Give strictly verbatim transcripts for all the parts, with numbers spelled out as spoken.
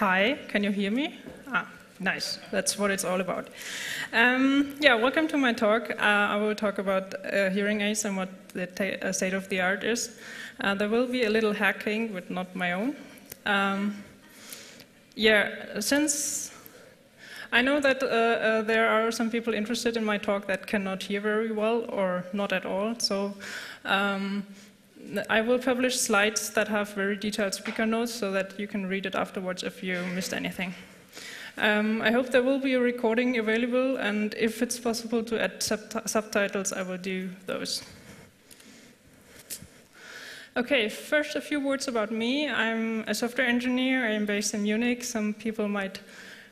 Hi, can you hear me? Ah, nice, that's what it's all about. Um, yeah, welcome to my talk. Uh, I will talk about uh, hearing aids and what the uh, state of the art is. Uh, there will be a little hacking, but not my own. Um, yeah, since I know that uh, uh, there are some people interested in my talk that cannot hear very well or not at all, so um, I will publish slides that have very detailed speaker notes so that you can read it afterwards if you missed anything. Um, I hope there will be a recording available, and if it's possible to add sub subtitles, I will do those. Okay, first a few words about me. I'm a software engineer. I'm based in Munich. Some people might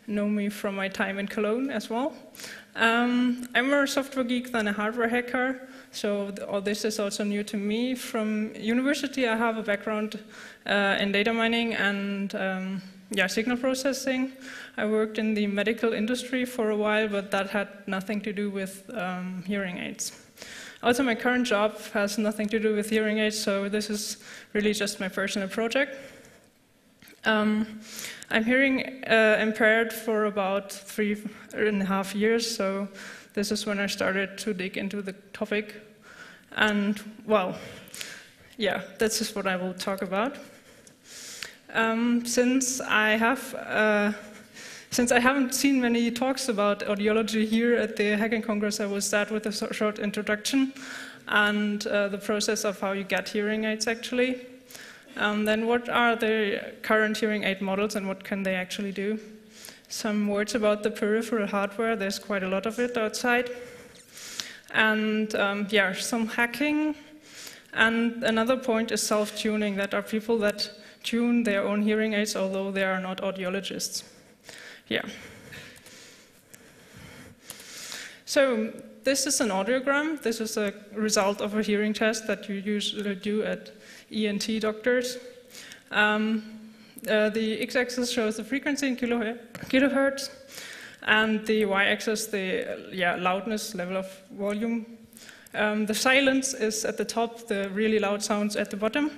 know me from my time in Cologne as well. Um, I'm more a software geek than a hardware hacker, so th all this is also new to me. From university, I have a background uh, in data mining and um, yeah, signal processing. I worked in the medical industry for a while, but that had nothing to do with um, hearing aids. Also, my current job has nothing to do with hearing aids, so this is really just my personal project. Um, I'm hearing uh, impaired for about three and a half years, so this is when I started to dig into the topic. And, well, yeah, that's just what I will talk about. Um, since I have, uh, since I haven't seen many talks about audiology here at the Hacking Congress, I will start with a short introduction and uh, the process of how you get hearing aids, actually. Um, then what are the current hearing aid models and what can they actually do? Some words about the peripheral hardware. There's quite a lot of it outside. And um, yeah, some hacking. And another point is self-tuning. That are people that tune their own hearing aids, although they are not audiologists. Yeah. So this is an audiogram. This is a result of a hearing test that you usually do at E N T doctors. Um, uh, the x-axis shows the frequency in kilohertz, and the y-axis the uh, yeah, loudness, level of volume. Um, the silence is at the top, the really loud sounds at the bottom,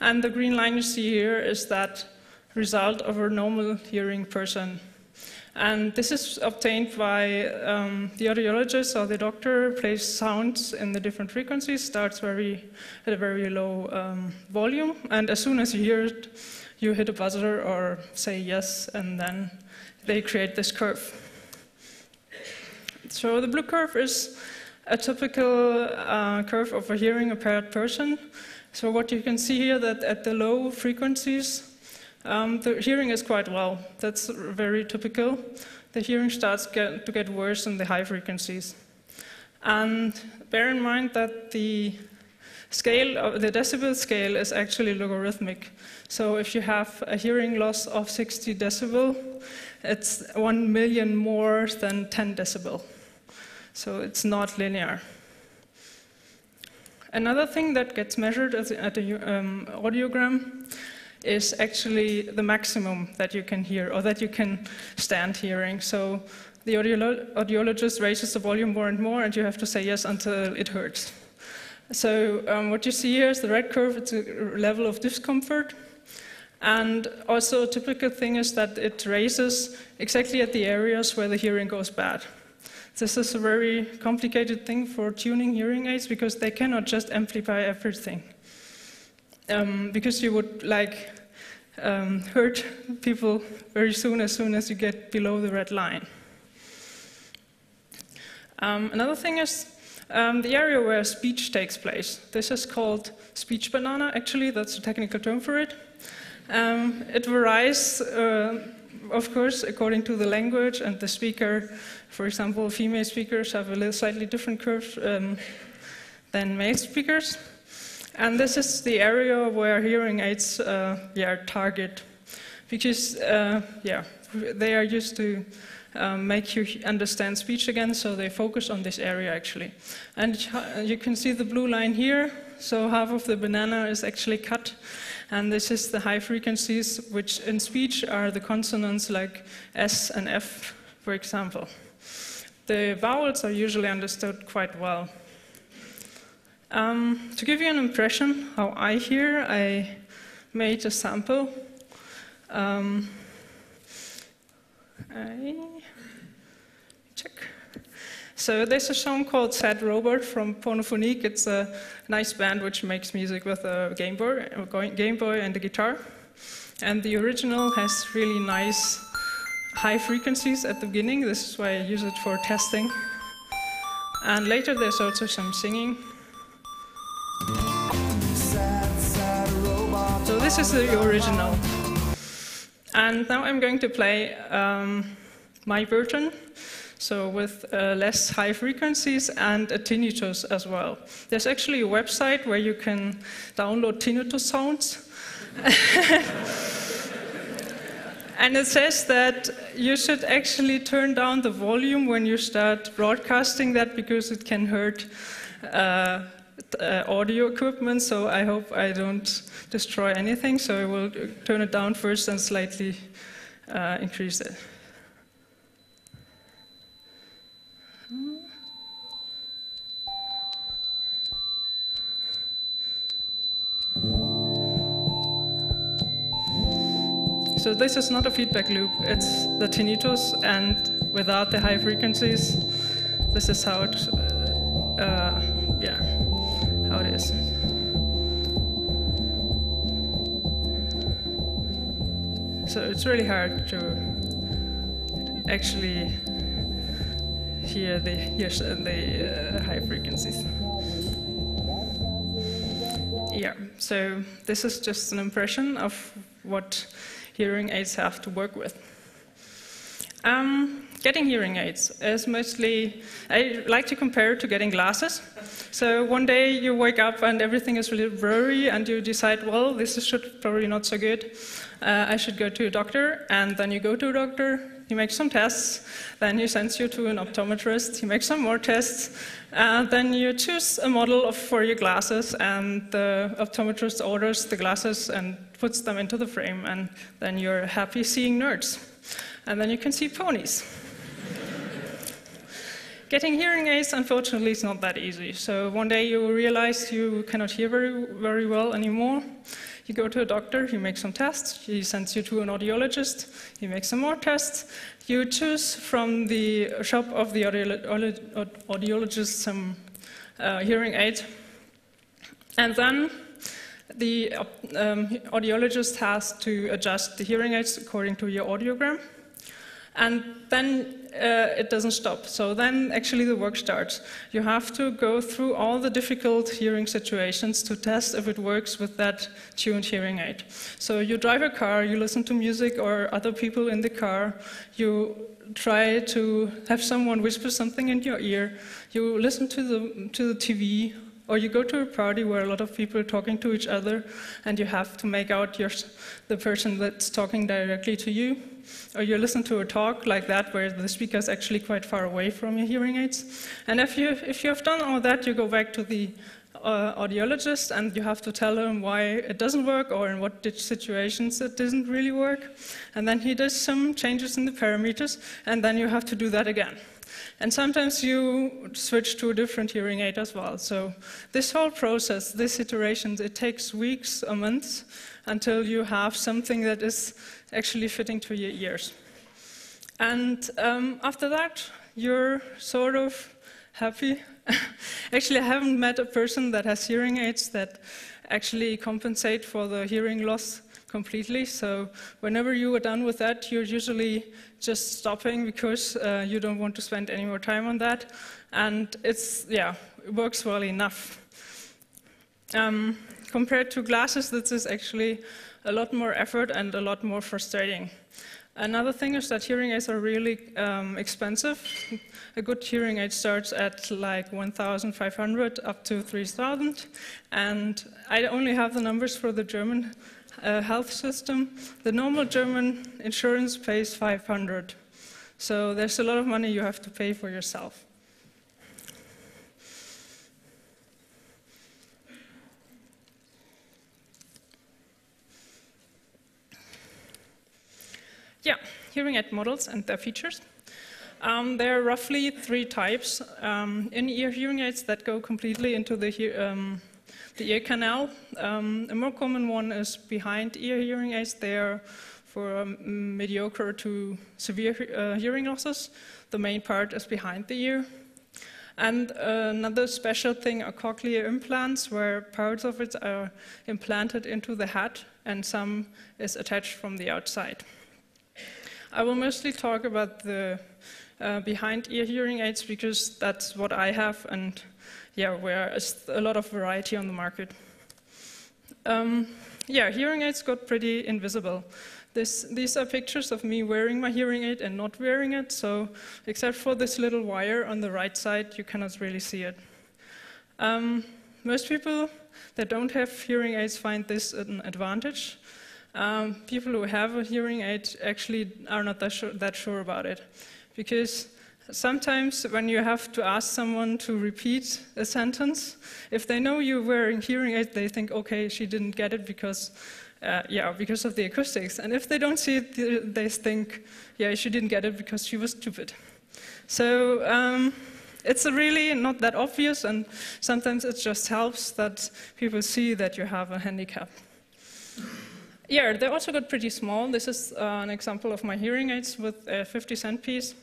and the green line you see here is that result of a normal hearing person. And this is obtained by um, the audiologist or the doctor plays sounds in the different frequencies, starts very, at a very low um, volume, and as soon as you hear it, you hit a buzzer or say yes, and then they create this curve. So the blue curve is a typical uh, curve of a hearing impaired person. So what you can see here that at the low frequencies, Um, the hearing is quite well. That's very typical. The hearing starts get, to get worse in the high frequencies. And bear in mind that the scale, of the decibel scale, is actually logarithmic. So if you have a hearing loss of sixty decibel, it's one million more than ten decibel. So it's not linear. Another thing that gets measured at the, at the um, audiogram is actually the maximum that you can hear or that you can stand hearing. So the audiolo audiologist raises the volume more and more, and you have to say yes until it hurts. So um, what you see here is the red curve. It's a level of discomfort. And also a typical thing is that it raises exactly at the areas where the hearing goes bad. This is a very complicated thing for tuning hearing aids because they cannot just amplify everything. Um, because you would like um, hurt people very soon, as soon as you get below the red line. Um, another thing is um, the area where speech takes place. This is called speech banana, actually. That's a technical term for it. Um, it varies, uh, of course, according to the language and the speaker. For example, female speakers have a little slightly different curve um, than male speakers. And this is the area where hearing aids uh, yeah, target, because uh, yeah, they are used to um, make you understand speech again, so they focus on this area, actually. And you can see the blue line here, so half of the banana is actually cut, and this is the high frequencies, which in speech are the consonants like S and F, for example. The vowels are usually understood quite well. Um, to give you an impression how I hear, I made a sample. Um, I check. So there's a song called Sad Robot from Pornophonique. It's a nice band which makes music with a Game Boy, a Game Boy and a guitar. And the original has really nice high frequencies at the beginning. This is why I use it for testing. And later there's also some singing. So this is the original. And now I'm going to play um, my version. So with uh, less high frequencies and a tinnitus as well. There's actually a website where you can download tinnitus sounds. And it says that you should actually turn down the volume when you start broadcasting that, because it can hurt uh, uh, audio equipment. So I hope I don't destroy anything. So I will turn it down first and slightly uh, increase it. So this is not a feedback loop, it's the tinnitus, and without the high frequencies, this is how it, uh, yeah, how it is. So it's really hard to actually hear the, hear the uh, high frequencies. Yeah, so this is just an impression of what hearing aids have to work with. Um, getting hearing aids is mostly, I like to compare it to getting glasses. So one day you wake up and everything is really blurry and you decide, well, this is probably not so good. Uh, I should go to a doctor. And then you go to a doctor, he makes some tests, then he sends you to an optometrist, he makes some more tests, and then you choose a model of, for your glasses, and the optometrist orders the glasses and puts them into the frame, and then you're happy seeing nerds. And then you can see ponies. Getting hearing aids, unfortunately, is not that easy. So one day you realize you cannot hear very, very well anymore. You go to a doctor, he makes some tests, he sends you to an audiologist, he makes some more tests. You choose from the shop of the audiolo audiologist some uh, hearing aid. And then the um, audiologist has to adjust the hearing aids according to your audiogram. And then uh, it doesn't stop. So then actually the work starts. You have to go through all the difficult hearing situations to test if it works with that tuned hearing aid. So you drive a car, you listen to music or other people in the car, you try to have someone whisper something in your ear, you listen to the, to the T V, or you go to a party where a lot of people are talking to each other and you have to make out your, the person that's talking directly to you. Or you listen to a talk like that where the speaker is actually quite far away from your hearing aids. And if you, if you have done all that, you go back to the uh, audiologist and you have to tell him why it doesn't work or in what situations it doesn't really work. And then he does some changes in the parameters and then you have to do that again. And sometimes you switch to a different hearing aid as well. So this whole process, this iteration, it takes weeks or months until you have something that is actually fitting to your ears. And um, after that, you're sort of happy. Actually, I haven't met a person that has hearing aids that actually compensate for the hearing loss completely. So whenever you are done with that, you're usually just stopping because uh, you don't want to spend any more time on that. And it's, yeah, it works well enough. Um, compared to glasses, this is actually a lot more effort and a lot more frustrating. Another thing is that hearing aids are really um, expensive. A good hearing aid starts at like one thousand five hundred up to three thousand. And I only have the numbers for the German Uh, health system. The normal German insurance pays five hundred. So there's a lot of money you have to pay for yourself. Yeah, hearing aid models and their features. Um, there are roughly three types. Um, in-ear hearing aids that go completely into the um, The ear canal. Um, a more common one is behind ear hearing aids. They are for um, mediocre to severe uh, hearing losses. The main part is behind the ear. And another special thing are cochlear implants, where parts of it are implanted into the head and some is attached from the outside. I will mostly talk about the uh, behind-ear hearing aids because that's what I have, and yeah, where is a lot of variety on the market. Um, yeah, hearing aids got pretty invisible. This, these are pictures of me wearing my hearing aid and not wearing it, so except for this little wire on the right side, you cannot really see it. Um, most people that don't have hearing aids find this an advantage. Um, people who have a hearing aid actually are not that, su- that sure about it, because sometimes when you have to ask someone to repeat a sentence, if they know you're wearing hearing aids, they think, okay, she didn't get it because Uh, yeah, because of the acoustics. And if they don't see it, they think, yeah, she didn't get it because she was stupid. So um, it's really not that obvious, and sometimes it just helps that people see that you have a handicap. Yeah, they also got pretty small. This is uh, an example of my hearing aids with a fifty cent piece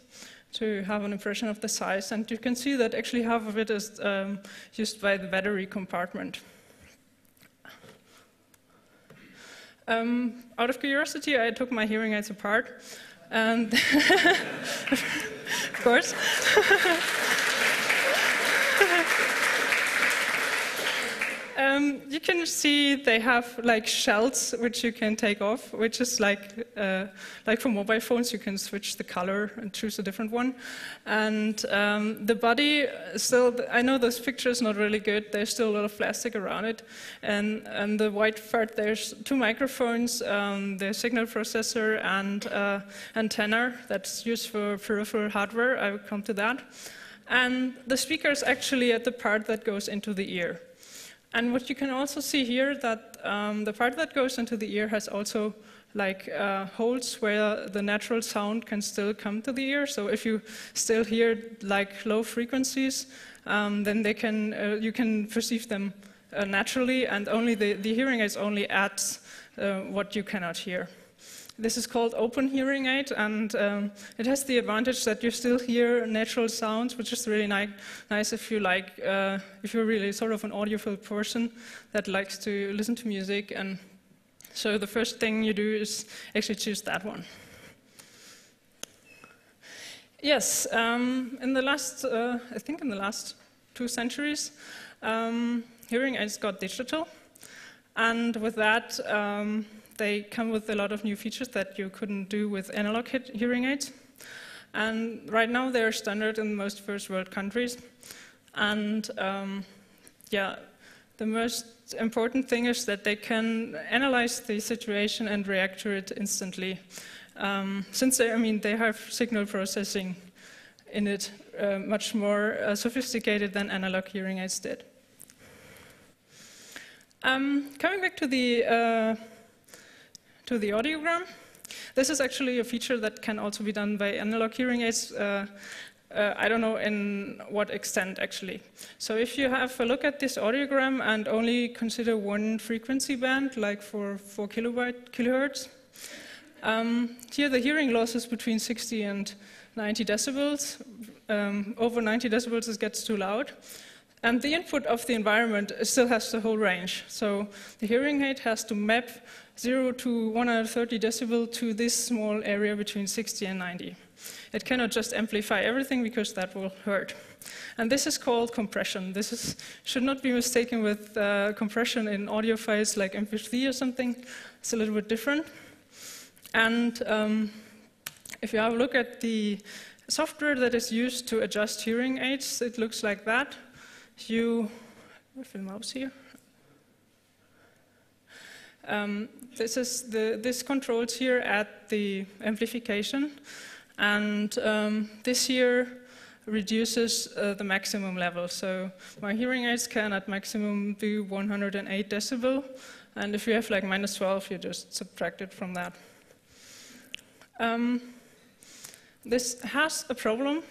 to have an impression of the size. And you can see that actually half of it is um, used by the battery compartment. Um, out of curiosity, I took my hearing aids apart, and of course. um, you can see they have like shells which you can take off, which is like uh, like for mobile phones. You can switch the color and choose a different one. And um, the body, still, I know this picture is not really good. There's still a lot of plastic around it, and and the white part. There's two microphones, um, the signal processor, and uh, antenna that's used for peripheral hardware. I will come to that. And the speaker is actually at the part that goes into the ear. And what you can also see here that um, the part that goes into the ear has also like uh, holes where the natural sound can still come to the ear. So if you still hear like low frequencies, um, then they can uh, you can perceive them uh, naturally, and only the, the hearing aids only adds uh, what you cannot hear. This is called open hearing aid, and um, it has the advantage that you still hear natural sounds, which is really ni nice if you like, uh, if you're really sort of an audiophile person that likes to listen to music. And so the first thing you do is actually choose that one. Yes, um, in the last, uh, I think in the last two centuries, um, hearing aids got digital, and with that, um, they come with a lot of new features that you couldn't do with analog hearing aids. And right now they're standard in most first world countries. And um, yeah, the most important thing is that they can analyze the situation and react to it instantly. Um, since they, I mean, they have signal processing in it, uh, much more uh, sophisticated than analog hearing aids did. Um, coming back to the uh, to the audiogram. This is actually a feature that can also be done by analog hearing aids. Uh, uh, I don't know in what extent, actually. So if you have a look at this audiogram and only consider one frequency band, like for four kilobyte, kilohertz, um, here the hearing loss is between sixty and ninety decibels. Um, over ninety decibels, it gets too loud. And the input of the environment still has the whole range. So the hearing aid has to map zero to one hundred thirty decibel to this small area between sixty and ninety. It cannot just amplify everything because that will hurt. And this is called compression. This is, should not be mistaken with uh, compression in audio files like M P three or something. It's a little bit different. And um, if you have a look at the software that is used to adjust hearing aids, it looks like that. You, with the mouse here. Um, this is the this controls here at the amplification, and um, this here reduces uh, the maximum level. So my hearing aids can at maximum do one hundred eight decibel, and if you have like minus twelve, you just subtract it from that. Um, this has a problem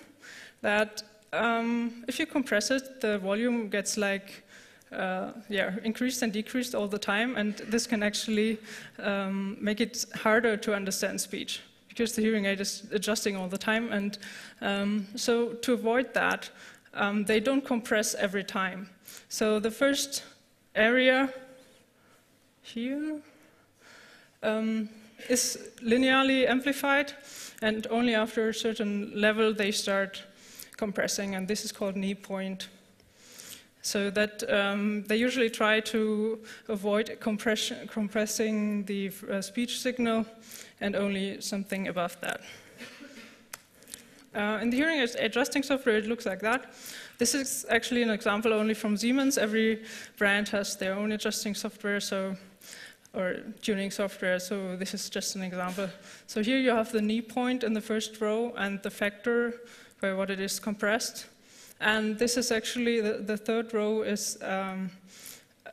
that. Um, if you compress it, the volume gets like uh, yeah, increased and decreased all the time, and this can actually um, make it harder to understand speech, because the hearing aid is adjusting all the time. And um, so to avoid that, um, they don't compress every time. So the first area here um, is linearly amplified, and only after a certain level they start compressing, and this is called knee point. So that um, they usually try to avoid compression, compressing the uh, speech signal, and only something above that. Uh, in the hearing adjusting software, it looks like that. This is actually an example only from Siemens. Every brand has their own adjusting software, so, or tuning software, so this is just an example. So here you have the knee point in the first row and the factor by what it is compressed. And this is actually, the, the third row is um,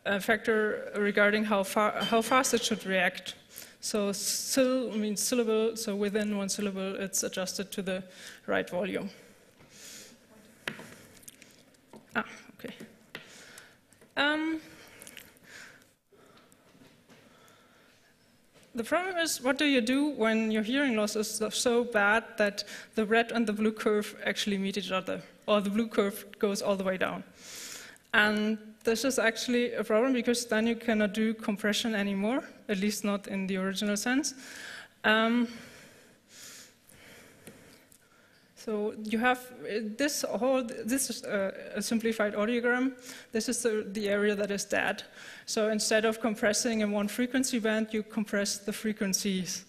a factor regarding how, far, how fast it should react. So sil means syllable, so within one syllable it's adjusted to the right volume. Ah, okay. Um, The problem is, what do you do when your hearing loss is so bad that the red and the blue curve actually meet each other, or the blue curve goes all the way down? And this is actually a problem, because then you cannot do compression anymore, at least not in the original sense. Um, so you have this whole, this is a, a simplified audiogram. This is the, the area that is dead. So instead of compressing in one frequency band, you compress the frequencies.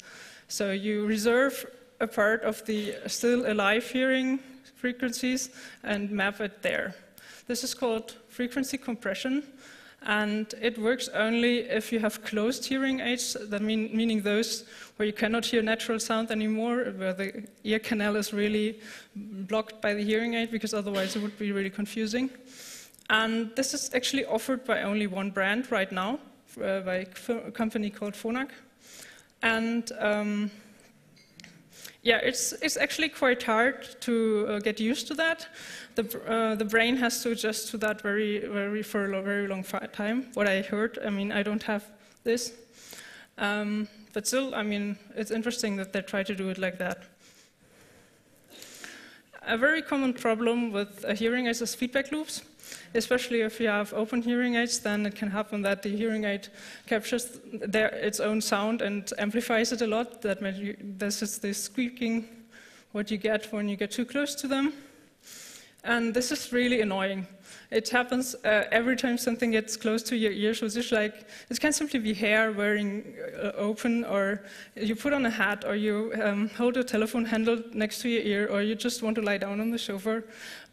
So you reserve a part of the still alive hearing frequencies and map it there. This is called frequency compression, and it works only if you have closed hearing aids, that mean, meaning those where you cannot hear natural sound anymore, where the ear canal is really blocked by the hearing aid, because otherwise it would be really confusing. And this is actually offered by only one brand right now, uh, by a company called Phonak. And um, yeah, it's, it's actually quite hard to uh, get used to that. The, uh, the brain has to adjust to that very, very for a very long time, what I heard. I mean, I don't have this. Um, but still, I mean, it's interesting that they try to do it like that. A very common problem with a hearing aid is feedback loops. Especially if you have open hearing aids, then it can happen that the hearing aid captures their, its own sound and amplifies it a lot. That you, this is the squeaking, what you get when you get too close to them. And this is really annoying. It happens uh, every time something gets close to your ear. So it's like, it can simply be hair wearing uh, open, or you put on a hat, or you um, hold a telephone handle next to your ear, or you just want to lie down on the sofa.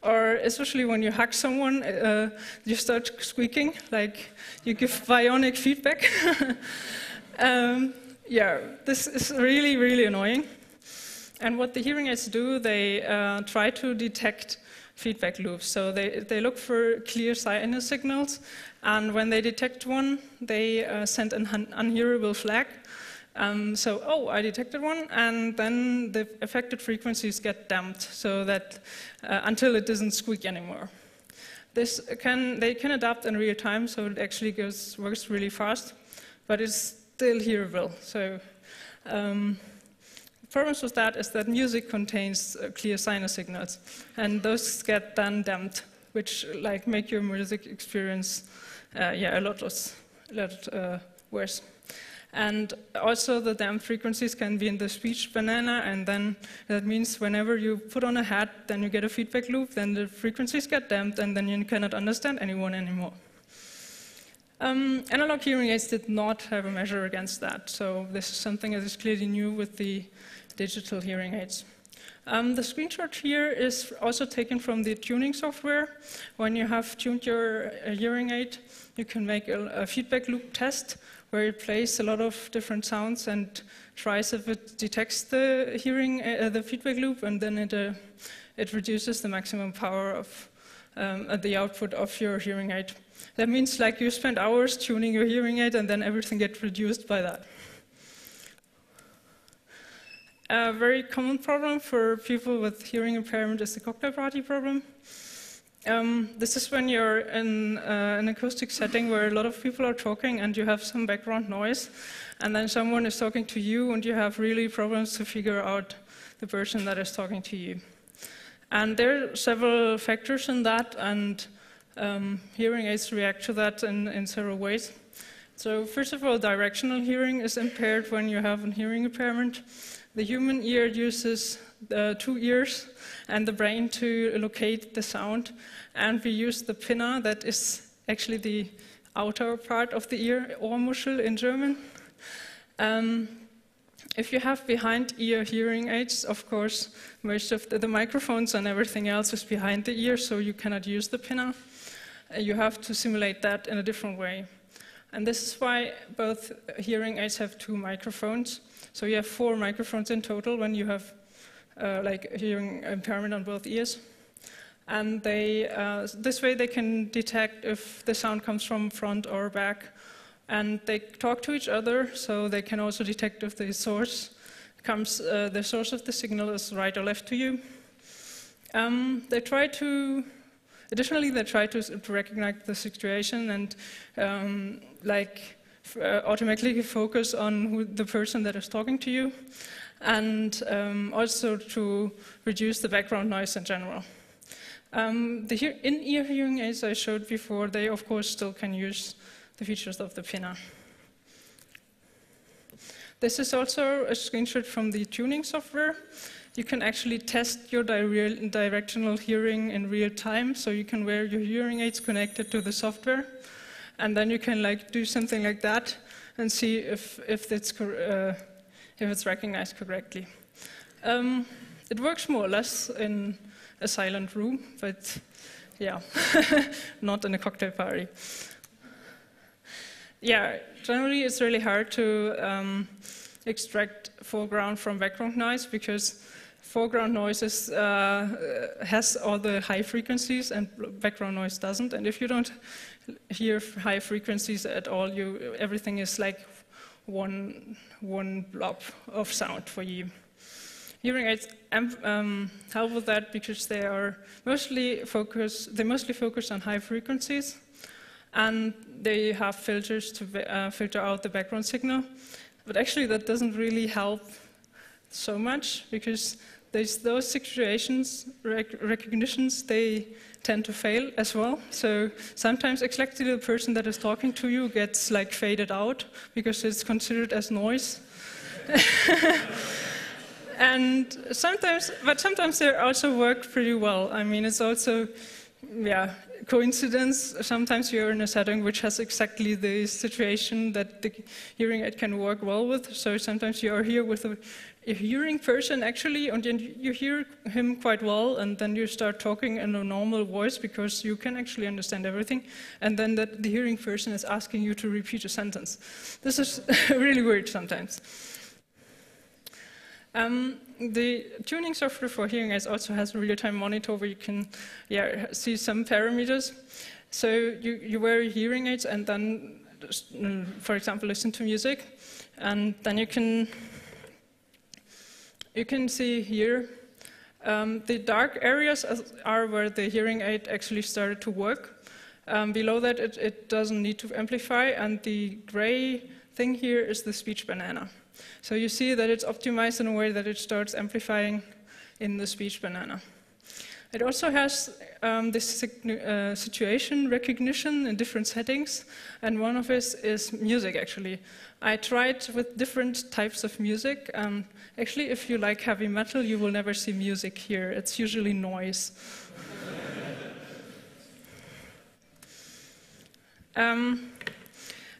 Or especially when you hug someone, uh, you start squeaking, like you give bionic feedback. um, yeah, this is really, really annoying. And what the hearing aids do, they uh, try to detect feedback loops. So they, they look for clear sinus signals, and when they detect one, they uh, send an un unhearable flag. Um, so, oh, I detected one, and then the affected frequencies get damped, so that uh, until it doesn't squeak anymore. This can, they can adapt in real time, so it actually goes, works really fast, but it's still hearable. So, um, the problem with that is that music contains uh, clear sinus signals, and those get then damped, which like make your music experience, uh, yeah, a lot, less, a lot uh, worse. And also the damped frequencies can be in the speech banana, and then that means whenever you put on a hat, then you get a feedback loop, then the frequencies get damped, and then you cannot understand anyone anymore. Um, analog hearing aids did not have a measure against that, so this is something that is clearly new with the digital hearing aids. Um, the screenshot here is also taken from the tuning software. When you have tuned your uh, hearing aid, you can make a, a feedback loop test, where it plays a lot of different sounds and tries if it detects the hearing, uh, the feedback loop, and then it, uh, it reduces the maximum power of um, the output of your hearing aid. That means like you spend hours tuning your hearing aid, and then everything gets reduced by that. A very common problem for people with hearing impairment is the Cochlear Brady problem. Um, this is when you're in uh, an acoustic setting where a lot of people are talking and you have some background noise, and then someone is talking to you and you have really problems to figure out the person that is talking to you. And there are several factors in that, and um, hearing aids react to that in, in several ways. So first of all, directional hearing is impaired when you have a hearing impairment. The human ear uses Uh, two ears and the brain to locate the sound, and we use the pinna, that is actually the outer part of the ear, Ohrmuschel in German. Um, if you have behind ear hearing aids, of course most of the, the microphones and everything else is behind the ear, so you cannot use the pinna. Uh, you have to simulate that in a different way. And this is why both hearing aids have two microphones, so you have four microphones in total when you have Uh, like hearing impairment on both ears, and they uh, this way they can detect if the sound comes from front or back, and they talk to each other, so they can also detect if the source comes uh, the source of the signal is right or left to you. Um, they try to additionally they try to, to recognize the situation and um, like f uh, automatically focus on who the person that is talking to you, and um, also to reduce the background noise in general. Um, the hear in-ear hearing aids I showed before, they of course still can use the features of the pinna. This is also a screenshot from the tuning software. You can actually test your di directional hearing in real time, so you can wear your hearing aids connected to the software, and then you can like do something like that and see if, if it's uh, if it's recognized correctly. Um, it works more or less in a silent room, but yeah, not in a cocktail party. Yeah, generally it's really hard to um, extract foreground from background noise, because foreground noise is, uh, has all the high frequencies and background noise doesn't, and if you don't hear high frequencies at all, you everything is like One, one blob of sound for you. Hearing aids um, help with that, because they are mostly focus. They mostly focus on high frequencies, and they have filters to uh, filter out the background signal. But actually, that doesn't really help so much, because there's those situations rec recognitions they tend to fail as well. So sometimes exactly the person that is talking to you gets like faded out because it's considered as noise. And sometimes, but sometimes they also work pretty well. I mean, it's also, yeah, coincidence. Sometimes you're in a setting which has exactly the situation that the hearing aid can work well with. So sometimes you are here with a, a hearing person actually, and you hear him quite well, and then you start talking in a normal voice because you can actually understand everything, and then that the hearing person is asking you to repeat a sentence. This is really weird sometimes. Um, the tuning software for hearing aids also has a real-time monitor where you can yeah, see some parameters. So you, you wear hearing aids and then, for example, listen to music, and then you can you can see here um, the dark areas are where the hearing aid actually started to work. Um, below that, it, it doesn't need to amplify, and the gray thing here is the speech banana. So you see that it's optimized in a way that it starts amplifying in the speech banana. It also has um, this uh, situation recognition in different settings, and one of it is music, actually. I tried with different types of music. Um, actually, if you like heavy metal, you will never see music here. It's usually noise. um,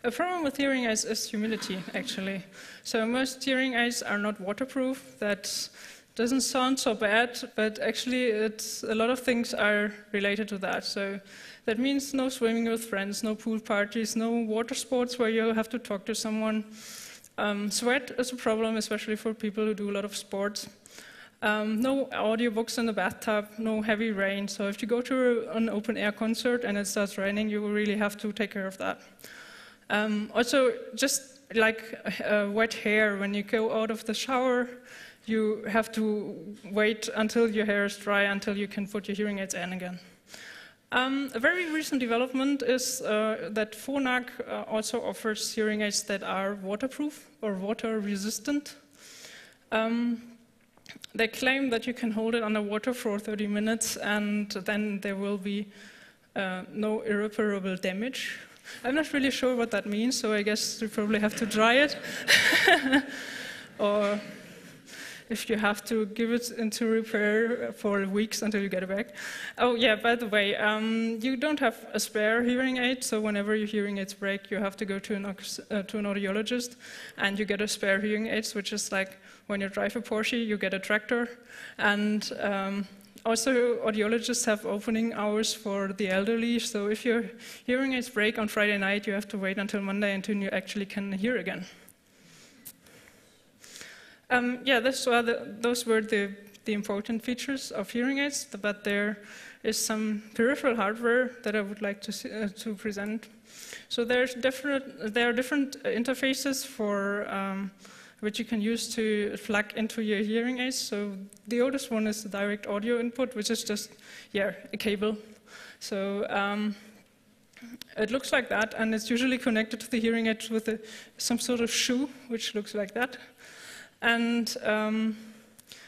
A problem with hearing aids is humidity, actually. So most hearing aids are not waterproof. That doesn't sound so bad, but actually it's, a lot of things are related to that. So that means no swimming with friends, no pool parties, no water sports where you have to talk to someone. Um, sweat is a problem, especially for people who do a lot of sports. Um, no audiobooks in the bathtub, no heavy rain. So if you go to an open air concert and it starts raining, you will really have to take care of that. Um, also, just like uh, wet hair, when you go out of the shower, you have to wait until your hair is dry, until you can put your hearing aids in again. Um, a very recent development is uh, that Phonak uh, also offers hearing aids that are waterproof or water resistant. Um, they claim that you can hold it underwater for thirty minutes and then there will be uh, no irreparable damage. I'm not really sure what that means, so I guess you probably have to try it. Or if you have to give it into repair for weeks until you get it back. Oh yeah, by the way, um, you don't have a spare hearing aid, so whenever your hearing aids break, you have to go to an, uh, to an audiologist, and you get a spare hearing aid, which is like when you drive a Porsche, you get a tractor. And um, also, audiologists have opening hours for the elderly, so if your hearing aids break on Friday night, you have to wait until Monday until you actually can hear again. Um, yeah, those were, the, those were the, the important features of hearing aids, but there is some peripheral hardware that I would like to, see, uh, to present. So there's different, there are different interfaces for um, which you can use to plug into your hearing aids. So the oldest one is the direct audio input, which is just, yeah, a cable. So um, it looks like that, and it's usually connected to the hearing aids with a, some sort of shoe, which looks like that. And um,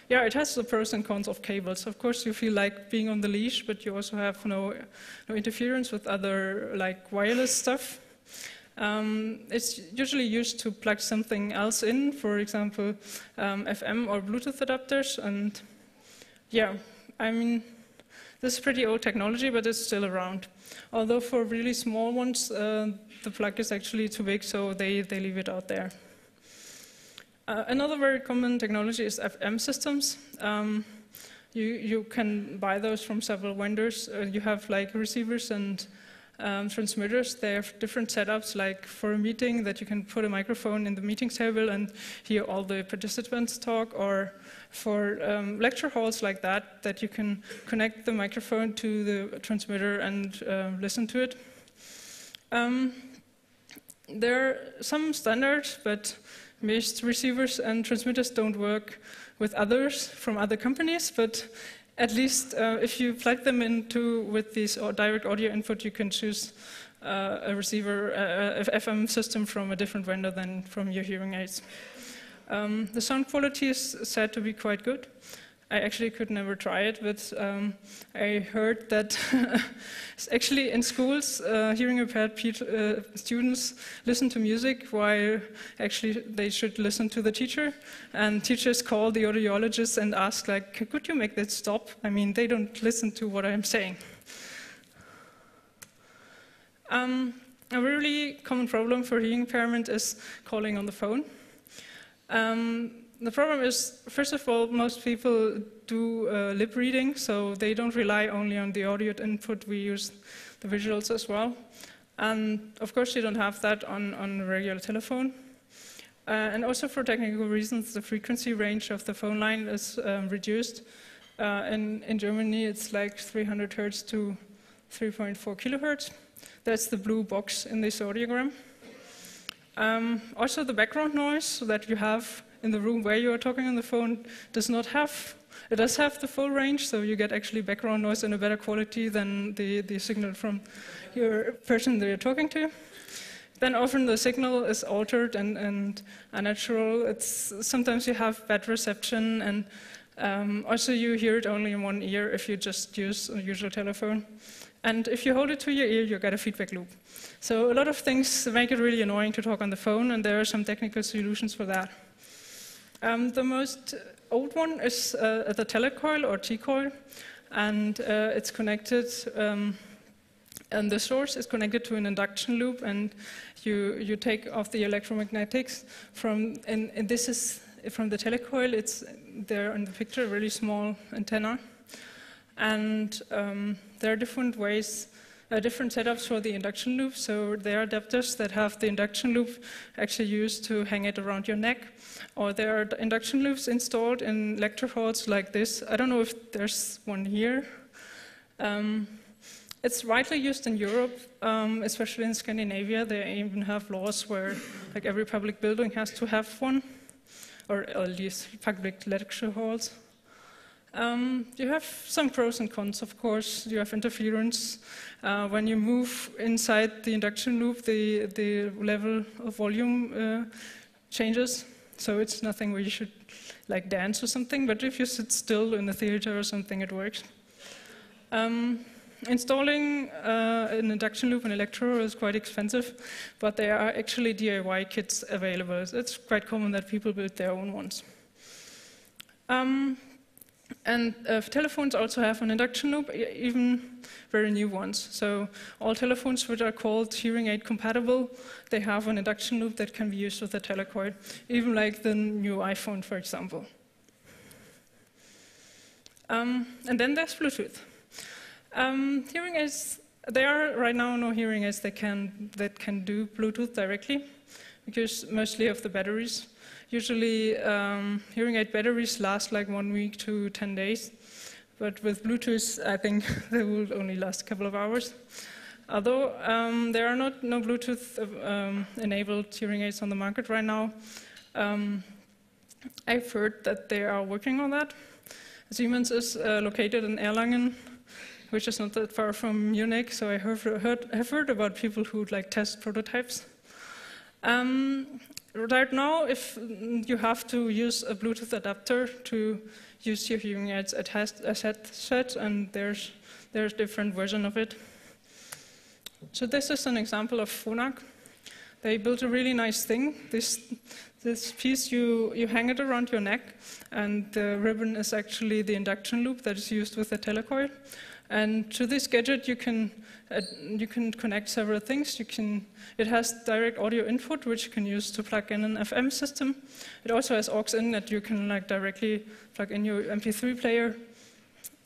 yeah, it has the pros and cons of cables. Of course, you feel like being on the leash, but you also have no, no interference with other like wireless stuff. Um, it's usually used to plug something else in, for example, um, F M or Bluetooth adapters. And yeah, I mean, this is pretty old technology, but it's still around. Although for really small ones, uh, the plug is actually too big, so they, they leave it out there. Uh, another very common technology is F M systems. Um, you, you can buy those from several vendors. Uh, you have like receivers and um, transmitters. They have different setups, like for a meeting that you can put a microphone in the meeting table and hear all the participants talk, or for um, lecture halls like that, that you can connect the microphone to the transmitter and uh, listen to it. Um, there are some standards, but most receivers and transmitters don't work with others from other companies, but at least uh, if you plug them into with this direct audio input, you can choose uh, a receiver, uh, a F M system from a different vendor than from your hearing aids. Um, the sound quality is said to be quite good. I actually could never try it, but um, I heard that actually in schools, uh, hearing impaired uh, students listen to music while actually they should listen to the teacher. And teachers call the audiologists and ask, like, could you make that stop? I mean, they don't listen to what I'm saying. Um, a really common problem for hearing impairment is calling on the phone. Um, The problem is, first of all, most people do uh, lip reading, so they don't rely only on the audio input. We use the visuals as well. And of course, you don't have that on, on a regular telephone. Uh, and also for technical reasons, the frequency range of the phone line is um, reduced. Uh, in, in Germany, it's like three hundred hertz to three point four kilohertz. That's the blue box in this audiogram. Um, also, the background noise that you have in the room where you are talking on the phone does not have, it does have the full range, so you get actually background noise in a better quality than the, the signal from your person that you're talking to. Then often the signal is altered and, and unnatural. It's, sometimes you have bad reception, and um, also you hear it only in one ear if you just use a usual telephone. And if you hold it to your ear, you get a feedback loop. So a lot of things make it really annoying to talk on the phone, and there are some technical solutions for that. Um, the most old one is uh, the telecoil or T coil, and uh, it's connected, um, and the source is connected to an induction loop, and you, you take off the electromagnetics from, and, and this is from the telecoil. It's there in the picture, a really small antenna. And um, there are different ways, uh, different setups for the induction loop. So there are adapters that have the induction loop actually used to hang it around your neck. Or there are induction loops installed in lecture halls like this. I don't know if there's one here. Um, it's widely used in Europe, um, especially in Scandinavia. They even have laws where like every public building has to have one, or at least public lecture halls. Um, you have some pros and cons, of course. You have interference. Uh, when you move inside the induction loop, the, the level of volume uh, changes. So it's nothing where you should like dance or something, but if you sit still in the theater or something, it works. Um, installing uh, an induction loop in Electro is quite expensive, but there are actually D I Y kits available. It's quite common that people build their own ones. Um, And uh, telephones also have an induction loop, even very new ones. So all telephones which are called hearing aid compatible, they have an induction loop that can be used with a telecoil, even like the new iPhone, for example. Um, and then there's Bluetooth. Um, hearing aids, there are right now no hearing aids that can, that can do Bluetooth directly, because mostly of the batteries. Usually, um, hearing aid batteries last like one week to ten days, but with Bluetooth, I think they will only last a couple of hours. Although um, there are not no Bluetooth-enabled um, hearing aids on the market right now, um, I've heard that they are working on that. Siemens is uh, located in Erlangen, which is not that far from Munich, so I have heard, have heard about people who like test prototypes. Um, Right now, if you have to use a Bluetooth adapter to use your hearing aids as headset, and there's there's different version of it. So this is an example of Phonak. They built a really nice thing. This this piece you you hang it around your neck, and the ribbon is actually the induction loop that is used with the telecoil. And to this gadget, you can uh, you can connect several things. You can it has direct audio input, which you can use to plug in an F M system. It also has aux in that you can like directly plug in your M P three player,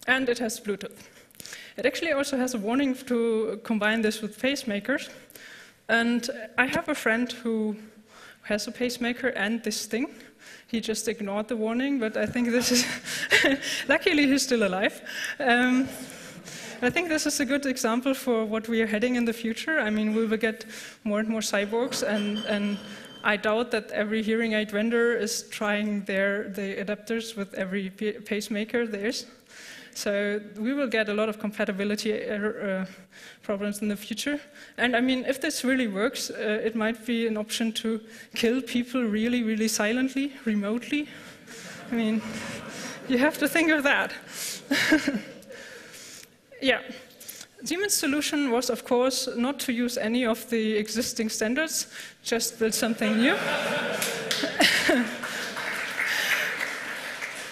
and it has Bluetooth. It actually also has a warning to combine this with pacemakers. And I have a friend who has a pacemaker and this thing. He just ignored the warning, but I think this is luckily he's still alive. Um, I think this is a good example for what we are heading in the future. I mean, we will get more and more cyborgs, and, and I doubt that every hearing aid vendor is trying their the adapters with every pacemaker there is. So we will get a lot of compatibility error, uh, problems in the future. And I mean, if this really works, uh, it might be an option to kill people really, really silently, remotely. I mean, you have to think of that. Yeah, Siemens' solution was, of course, not to use any of the existing standards, just build something new.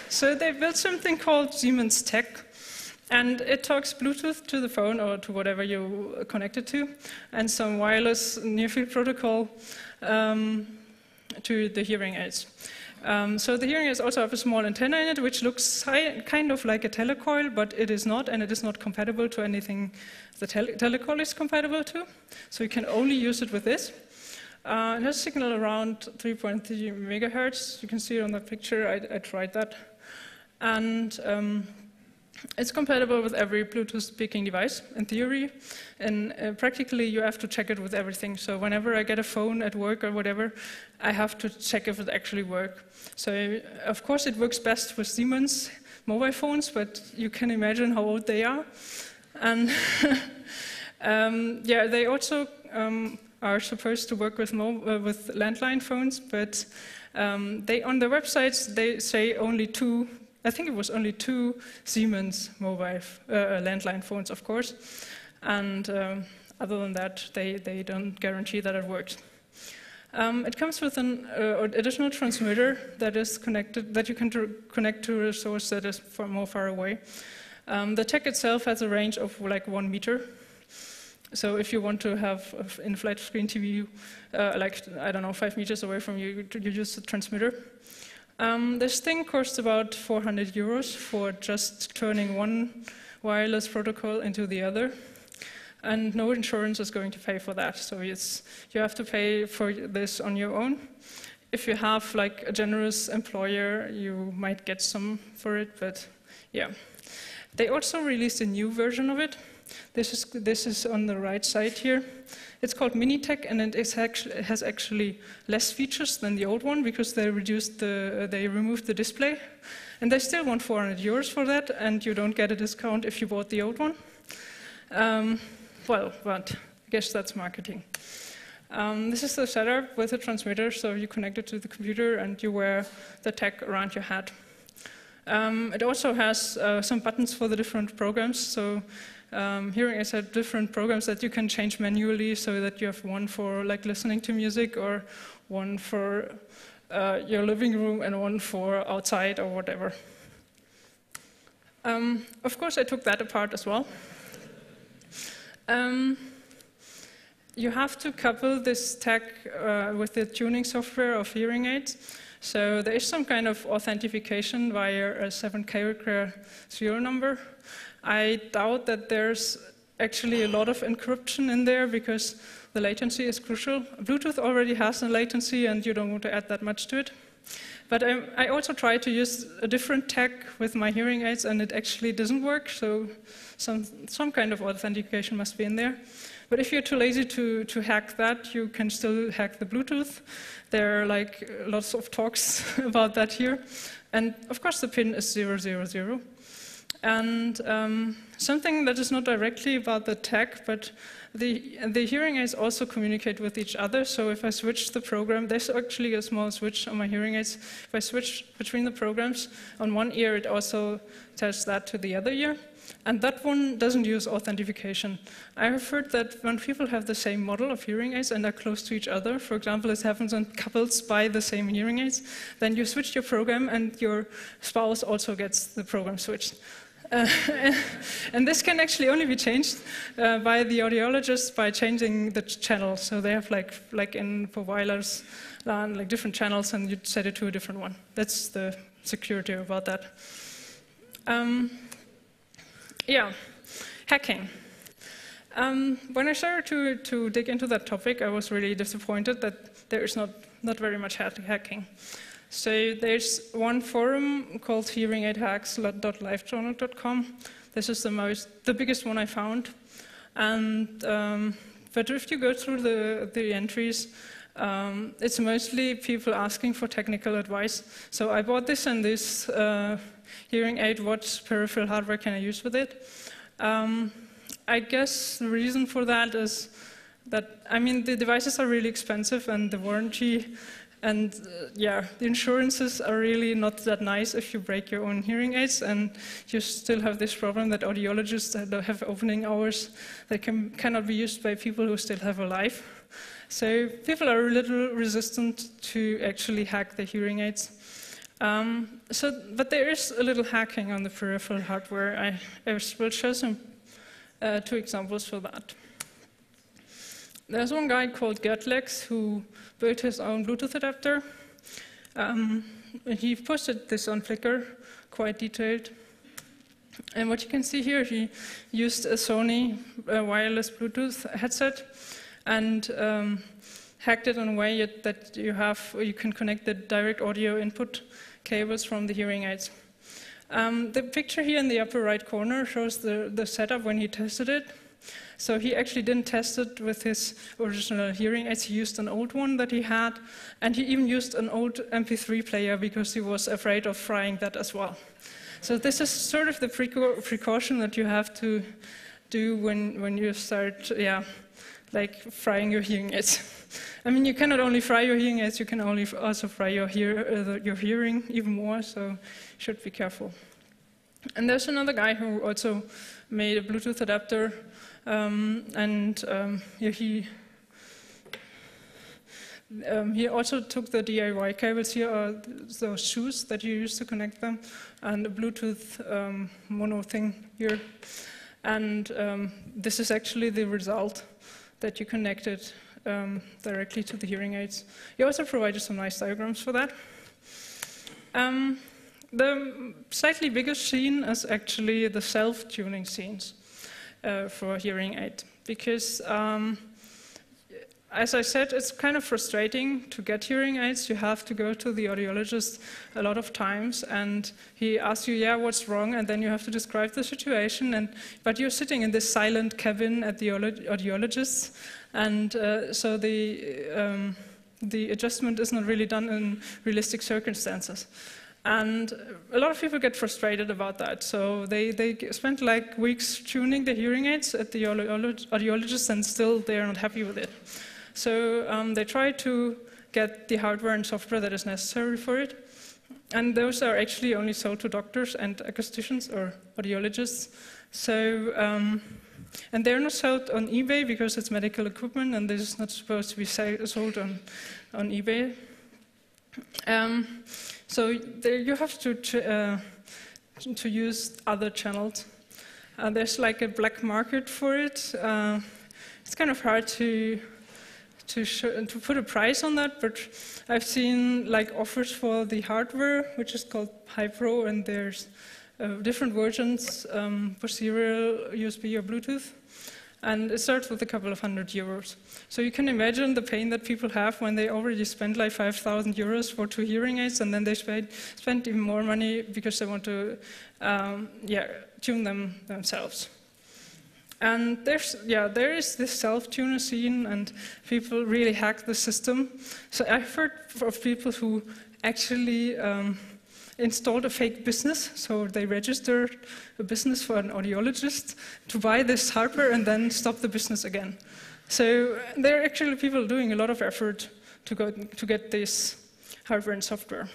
So they built something called Siemens Tech, and it talks Bluetooth to the phone or to whatever you connect it to, and some wireless near-field protocol um, to the hearing aids. Um, so the hearing aids also have a small antenna in it, which looks kind of like a telecoil, but it is not, and it is not compatible to anything the tele telecoil is compatible to. So you can only use it with this. Uh, it has a signal around three point three megahertz. You can see it on the picture. I, I tried that. And um, it's compatible with every Bluetooth speaking device, in theory. And uh, practically, you have to check it with everything. So whenever I get a phone at work or whatever, I have to check if it actually works. So of course, it works best with Siemens mobile phones, but you can imagine how old they are. And um, yeah, they also um, are supposed to work with, mo uh, with landline phones, but um, they on their websites, they say only two I think it was only two Siemens mobile uh, landline phones, of course, and um, other than that, they, they don't guarantee that it works. Um, it comes with an uh, additional transmitter that is connected, that you can connect to a source that is far more far away. Um, the tech itself has a range of like one meter. So if you want to have in-flight screen T V, uh, like, I don't know, five meters away from you, you use the transmitter. Um, this thing costs about four hundred euros for just turning one wireless protocol into the other, and no insurance is going to pay for that. So it's, you have to pay for this on your own. If you have like a generous employer, you might get some for it, but yeah. They also released a new version of it. This is, this is on the right side here. It's called Minitech, and it is actually, it has actually less features than the old one because they reduced the, they removed the display, And they still want four hundred euros for that, and you don't get a discount if you bought the old one. Um, well, but I guess that's marketing. Um, this is the setup with a transmitter, so you connect it to the computer and you wear the tech around your hat. Um, it also has uh, some buttons for the different programs, so um, hearing aids have different programs that you can change manually, so that you have one for like listening to music, or one for uh, your living room, and one for outside or whatever. Um, of course I took that apart as well. Um, You have to couple this tech uh, with the tuning software of hearing aids. So there is some kind of authentication via a seven character serial number. I doubt that there's actually a lot of encryption in there, because the latency is crucial. Bluetooth already has a latency, and you don't want to add that much to it. But I, I also tried to use a different tech with my hearing aids, and it actually doesn't work. So some, some kind of authentication must be in there. But if you're too lazy to, to hack that, you can still hack the Bluetooth. There are like lots of talks about that here. And of course the pin is zero zero zero. And um, something that is not directly about the tech, but the, the hearing aids also communicate with each other. So if I switch the program, there's actually a small switch on my hearing aids. If I switch between the programs on one ear, it also tells that to the other ear. And that one doesn't use authentication. I have heard that when people have the same model of hearing aids and are close to each other, for example, it happens on couples buy the same hearing aids, then you switch your program and your spouse also gets the program switched. Uh, and this can actually only be changed uh, by the audiologist by changing the channel. So they have like, like in Profiler's LAN, like different channels, and you set it to a different one. That's the security about that. Um, Yeah, hacking. Um, when I started to, to dig into that topic, I was really disappointed that there is not, not very much hacking. So there's one forum called hearing aid hacks dot live journal dot com. This is the, most, the biggest one I found. And, um, but if you go through the, the entries, um, it's mostly people asking for technical advice. So I bought this and this. Uh, Hearing aid, what peripheral hardware can I use with it? Um, I guess the reason for that is that, I mean, the devices are really expensive, and the warranty and, uh, yeah, the insurances are really not that nice if you break your own hearing aids, and you still have this problem that audiologists that have opening hours that can, cannot be used by people who still have a life. So people are a little resistant to actually hack the hearing aids. Um, so, but there is a little hacking on the peripheral hardware. I, I will show some uh, two examples for that. There's one guy called Gertlex who built his own Bluetooth adapter. Um, he posted this on Flickr, quite detailed. And what you can see here, he used a Sony uh, wireless Bluetooth headset, and um, hacked it in a way that you have, you can connect the direct audio input cables from the hearing aids. Um, the picture here in the upper right corner shows the, the setup when he tested it. So he actually didn't test it with his original hearing aids. He used an old one that he had, and he even used an old M P three player because he was afraid of frying that as well. So this is sort of the precau precaution that you have to do when, when you start, yeah, like frying your hearing aids. I mean, you cannot only fry your hearing aids, you can only also fry your, hear, uh, your hearing even more, so you should be careful. And there's another guy who also made a Bluetooth adapter, um, and um, yeah, he, um, he also took the D I Y cables. Here are those shoes that you use to connect them, and a Bluetooth um, mono thing here. And um, this is actually the result that you connected um, directly to the hearing aids. You also provided some nice diagrams for that. Um, the slightly bigger scene is actually the self-tuning scenes uh, for hearing aid, because um, as I said, it's kind of frustrating to get hearing aids. You have to go to the audiologist a lot of times, and he asks you, yeah, what's wrong? And then you have to describe the situation, and, but you're sitting in this silent cabin at the audiologist, and uh, so the, um, the adjustment is not really done in realistic circumstances. And a lot of people get frustrated about that. So they, they spend like weeks tuning the hearing aids at the audiologists, and still they're not happy with it. So um, they try to get the hardware and software that is necessary for it. And those are actually only sold to doctors and acousticians or audiologists. So, um, and they're not sold on eBay because it's medical equipment and this is not supposed to be sold on, on eBay. Um, so there you have to ch uh, to use other channels. Uh, there's like a black market for it. Uh, it's kind of hard to to sh to put a price on that, but I've seen like offers for the hardware, which is called HiPro, and there's uh, different versions um, for serial U S B or Bluetooth. And it starts with a couple of hundred euros. So you can imagine the pain that people have when they already spend like five thousand euros for two hearing aids, and then they spend, spend even more money because they want to um, yeah, tune them themselves. And there's, yeah, there is this self-tuner scene, and people really hack the system. So I've heard of people who actually um, installed a fake business, so they registered a business for an audiologist to buy this hardware and then stop the business again. So there are actually people doing a lot of effort to, go, to get this hardware and software.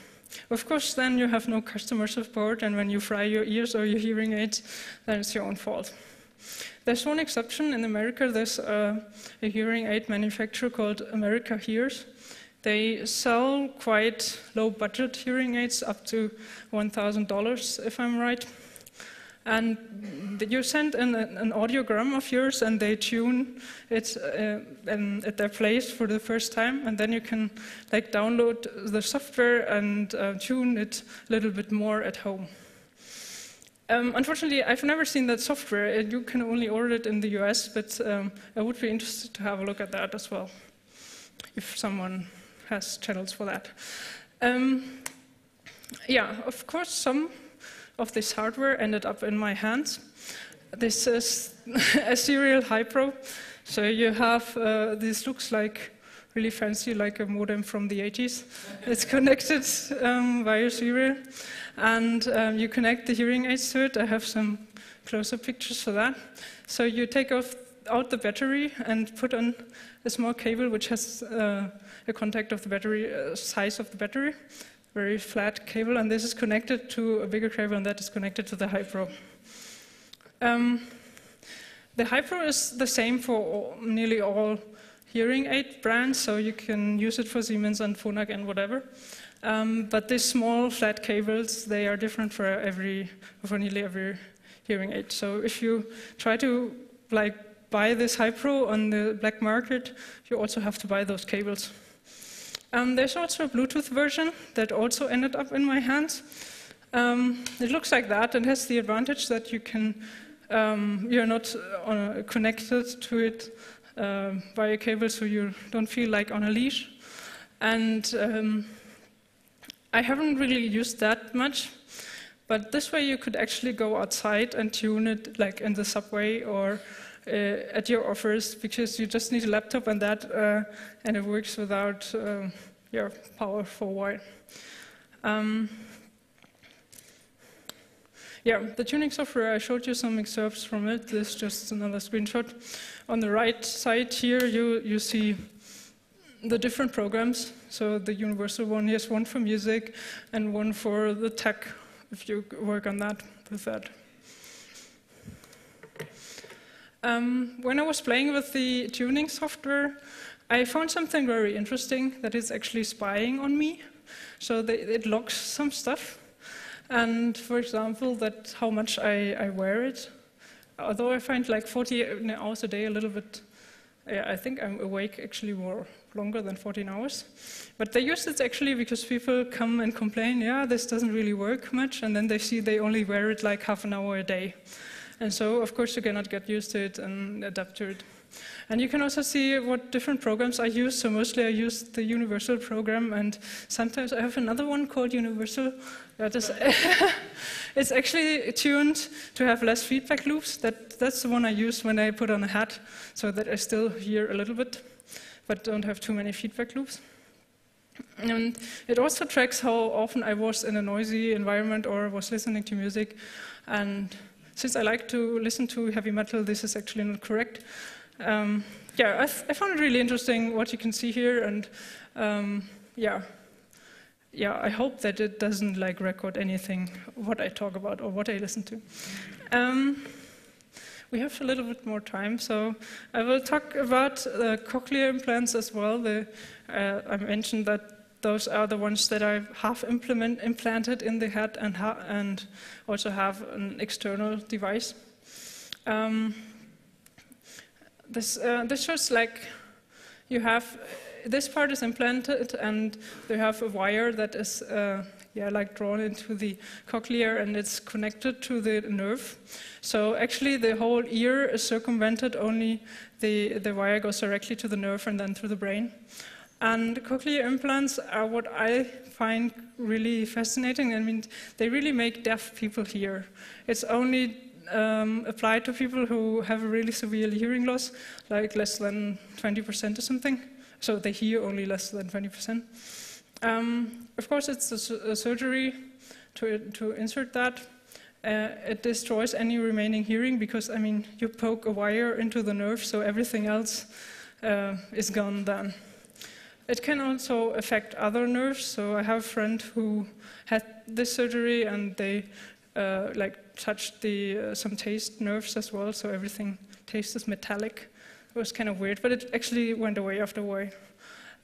Of course, then you have no customer support, and when you fry your ears or your hearing aids, then it's your own fault. There's one exception. In America, there's a, a hearing aid manufacturer called America Hears. They sell quite low-budget hearing aids, up to one thousand dollars, if I'm right. And you send in an, an audiogram of yours, and they tune it uh, in, at their place for the first time, and then you can like download the software and uh, tune it a little bit more at home. Um, unfortunately, I've never seen that software. You can only order it in the U S, but um, I would be interested to have a look at that as well, if someone has channels for that. Um, yeah, of course, some of this hardware ended up in my hands. This is a serial HiPro. So you have, uh, this looks like really fancy, like a modem from the eighties. It's connected um, via serial. And um, you connect the hearing aids to it. I have some closer pictures for that. So you take off out the battery and put on a small cable which has uh, a contact of the battery, uh, size of the battery, very flat cable, and this is connected to a bigger cable, and that is connected to the HiPro. Um, the HiPro is the same for all, nearly all hearing aid brands, so you can use it for Siemens and Phonak and whatever. Um, but these small flat cables, they are different for every, for nearly every hearing aid. So if you try to like buy this HiPro on the black market, you also have to buy those cables. Um, there's also a Bluetooth version that also ended up in my hands. Um, it looks like that and has the advantage that you can, um, you're not uh, connected to it uh, by a cable, so you don't feel like on a leash. And um, I haven't really used that much. But this way you could actually go outside and tune it like in the subway or Uh, at your office, because you just need a laptop and that, uh, and it works without uh, your power for a while. Um, yeah, the tuning software, I showed you some excerpts from it. This is just another screenshot. On the right side here, you, you see the different programs. So the universal one, here's one for music and one for the tech, if you work on that with that. Um, when I was playing with the tuning software, I found something very interesting that is actually spying on me. So they, it logs some stuff. And for example, that's how much I, I wear it. Although I find like fourteen hours a day a little bit, yeah, I think I'm awake actually more longer than fourteen hours. But they use it actually because people come and complain, yeah, this doesn't really work much. And then they see they only wear it like half an hour a day. And so, of course, you cannot get used to it and adapt to it. And you can also see what different programs I use. So mostly I use the universal program, and sometimes I have another one called universal. That is it's actually tuned to have less feedback loops. That, that's the one I use when I put on a hat, so that I still hear a little bit, but don't have too many feedback loops. And it also tracks how often I was in a noisy environment or was listening to music. And since I like to listen to heavy metal, this is actually not correct. Um, yeah, I, th I found it really interesting what you can see here, and um, yeah, yeah. I hope that it doesn't like record anything what I talk about or what I listen to. Um, we have a little bit more time, so I will talk about uh, cochlear implants as well. The, uh, I mentioned that those are the ones that I have implement, implanted in the head and, ha and also have an external device. Um, this, uh, this shows like you have, this part is implanted and they have a wire that is uh, yeah, like drawn into the cochlear and it's connected to the nerve. So actually the whole ear is circumvented, only the, the wire goes directly to the nerve and then through the brain. And cochlear implants are what I find really fascinating. I mean, they really make deaf people hear. It's only um, applied to people who have a really severe hearing loss, like less than twenty percent or something. So they hear only less than twenty percent. Um, of course, it's a, a surgery to, to insert that. Uh, it destroys any remaining hearing because, I mean, you poke a wire into the nerve, so everything else uh, is gone then. It can also affect other nerves, so I have a friend who had this surgery and they uh, like touched the, uh, some taste nerves as well, so everything tastes metallic. It was kind of weird, but it actually went away after a while.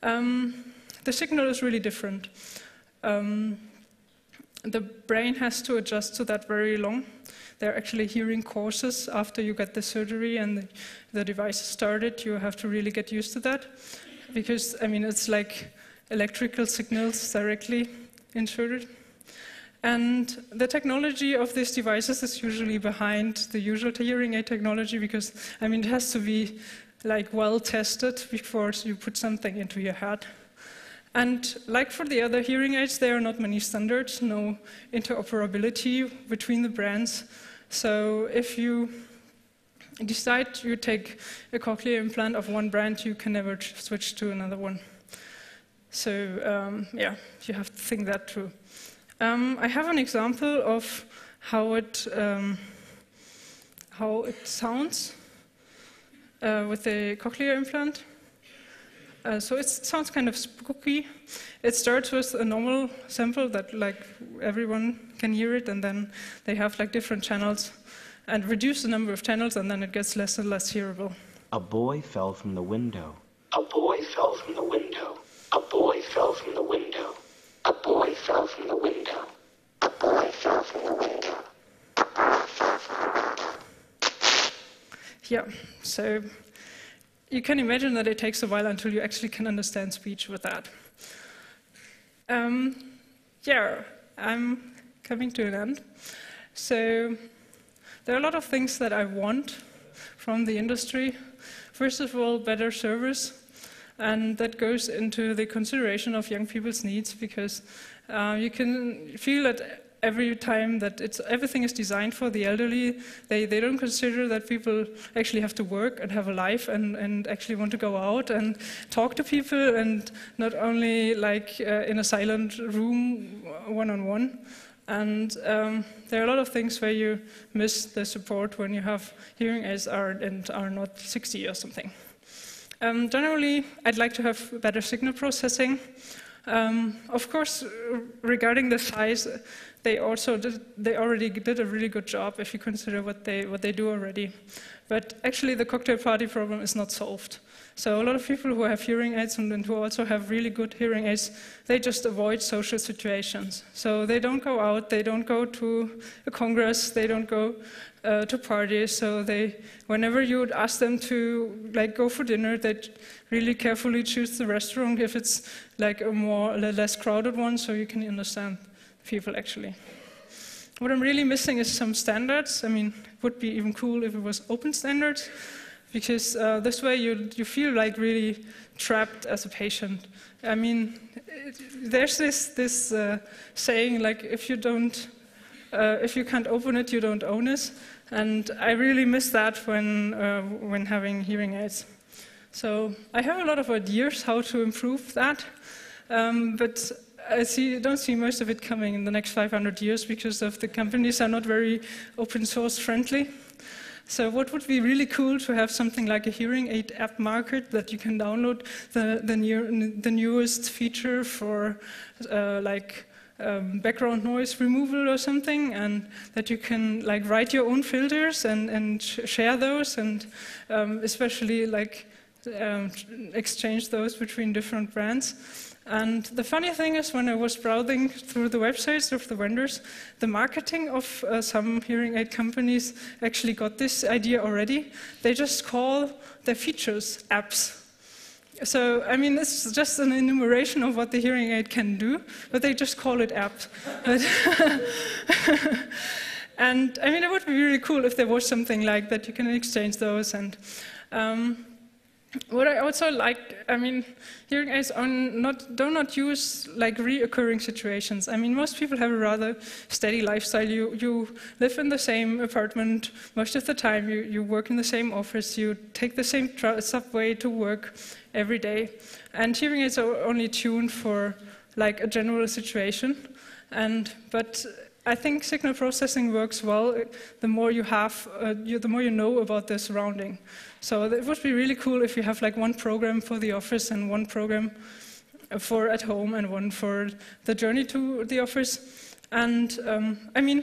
Um, the signal is really different. Um, the brain has to adjust to that very long. They're actually hearing courses after you get the surgery and the, the device started. You have to really get used to that. Because, I mean, it's like electrical signals directly inserted. And the technology of these devices is usually behind the usual hearing aid technology because, I mean, it has to be like well tested before you put something into your head. And like for the other hearing aids, there are not many standards, no interoperability between the brands. So if you decide you take a cochlear implant of one brand, you can never switch to another one. So, um, yeah, you have to think that through. Um, I have an example of how it, um, how it sounds uh, with a cochlear implant. Uh, so it sounds kind of spooky. It starts with a normal sample that like everyone can hear it, and then they have like different channels and reduce the number of channels, and then it gets less and less hearable. A boy fell from the window. A boy fell from the window. A boy fell from the window. A boy fell from the window. A boy fell from the window. A boy fell from the window. Yeah, so you can imagine that it takes a while until you actually can understand speech with that. Um, yeah, I'm coming to an end. So there are a lot of things that I want from the industry. First of all, better service, and that goes into the consideration of young people's needs because uh, you can feel that every time that it's, everything is designed for the elderly, they, they don't consider that people actually have to work and have a life and, and actually want to go out and talk to people and not only like uh, in a silent room one-on-one. And um, there are a lot of things where you miss the support when you have hearing aids are, and are not sixty or something. Um, generally, I'd like to have better signal processing. Um, of course, regarding the size, they also did, they already did a really good job if you consider what they what they do already. But actually, the cocktail party problem is not solved. So a lot of people who have hearing aids and who also have really good hearing aids, they just avoid social situations. So they don't go out, they don't go to a congress, they don't go uh, to parties. So they, whenever you would ask them to like go for dinner, they really carefully choose the restaurant if it's like a more a less crowded one, so you can understand people actually. What I'm really missing is some standards. I mean, it would be even cool if it was open standards. Because uh, this way you, you feel like really trapped as a patient. I mean, it, there's this, this uh, saying like, if you don't, uh, if you can't open it, you don't own it. And I really miss that when, uh, when having hearing aids. So I have a lot of ideas how to improve that. Um, but I see, don't see most of it coming in the next five hundred years because of the companies are not very open source friendly. So what would be really cool to have something like a hearing aid app market that you can download the, the, new, the newest feature for uh, like um, background noise removal or something, and that you can like write your own filters and, and sh share those, and um, especially like um, exchange those between different brands. And the funny thing is, when I was browsing through the websites of the vendors, the marketing of uh, some hearing aid companies actually got this idea already. They just call their features apps. So, I mean, it's just an enumeration of what the hearing aid can do, but they just call it app. And, I mean, it would be really cool if there was something like that. You can exchange those and... Um, What I also like, I mean, hearing aids are not, do not use like reoccurring situations. I mean, most people have a rather steady lifestyle. You, you live in the same apartment most of the time, you, you work in the same office, you take the same tra subway to work every day. And hearing aids are only tuned for like a general situation. And, but I think signal processing works well the more you have, uh, you, the more you know about the surrounding. So it would be really cool if you have like one program for the office and one program for at home and one for the journey to the office. And um, I mean,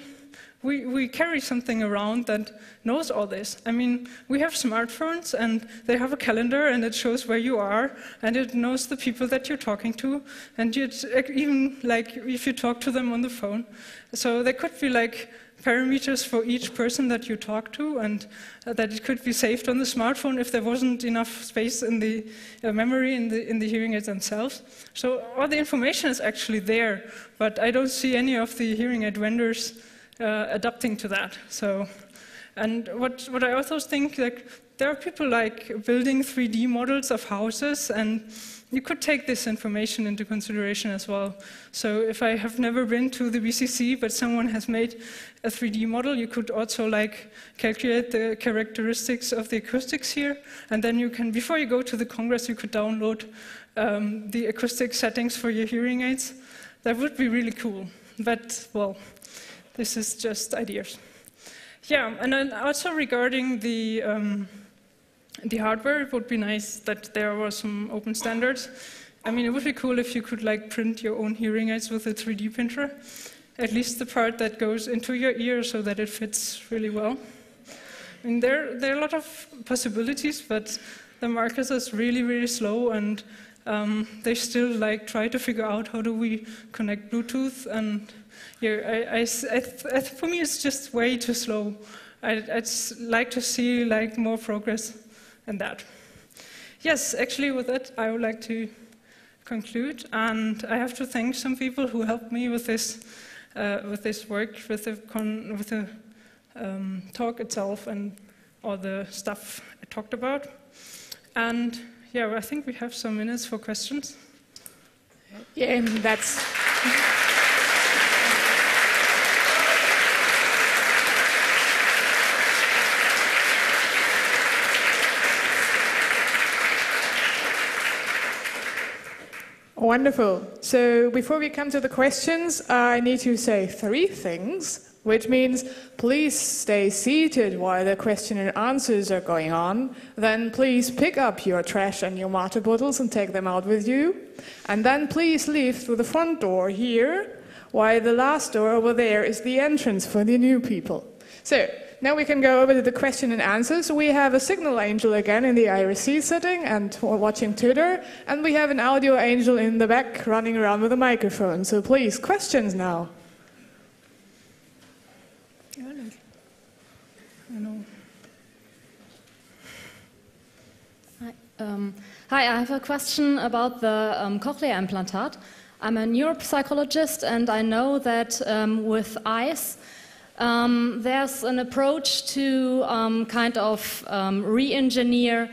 we, we carry something around that knows all this. I mean, we have smartphones and they have a calendar and it shows where you are and it knows the people that you're talking to, and you'd, even like if you talk to them on the phone. So there could be like parameters for each person that you talk to, and uh, that it could be saved on the smartphone if there wasn't enough space in the uh, memory in the, in the hearing aids themselves. So all the information is actually there, but I don't see any of the hearing aid vendors uh, adapting to that. So, and what, what I also think, like, there are people like building three D models of houses, and you could take this information into consideration as well. So if I have never been to the B C C, but someone has made a three D model, you could also like calculate the characteristics of the acoustics here. And then you can, before you go to the Congress, you could download um, the acoustic settings for your hearing aids. That would be really cool. But, well, this is just ideas. Yeah, and then also regarding the... Um, The hardware, it would be nice that there were some open standards. I mean, it would be cool if you could like print your own hearing aids with a three D printer, at least the part that goes into your ear so that it fits really well. I mean, there, there are a lot of possibilities, but the market is really, really slow, and um, they still like try to figure out how do we connect Bluetooth, and yeah, I, I, I, I, for me it's just way too slow. I, I'd like to see like more progress. And that. Yes, actually with that I would like to conclude, and I have to thank some people who helped me with this, uh, with this work, with the, con with the um, talk itself and all the stuff I talked about. And yeah, I think we have some minutes for questions. Yeah, that's... Wonderful. So before we come to the questions, I need to say three things, which means please stay seated while the question and answers are going on. Then please pick up your trash and your water bottles and take them out with you. And then please leave through the front door here, while the last door over there is the entrance for the new people. So now we can go over to the question and answers. We have a signal angel again in the I R C setting and watching Twitter, and we have an audio angel in the back running around with a microphone. So please, questions now. Hi, um, hi, I have a question about the um, cochlear implantat. I'm a neuropsychologist, and I know that um, with eyes, Um, there's an approach to um, kind of um, re-engineer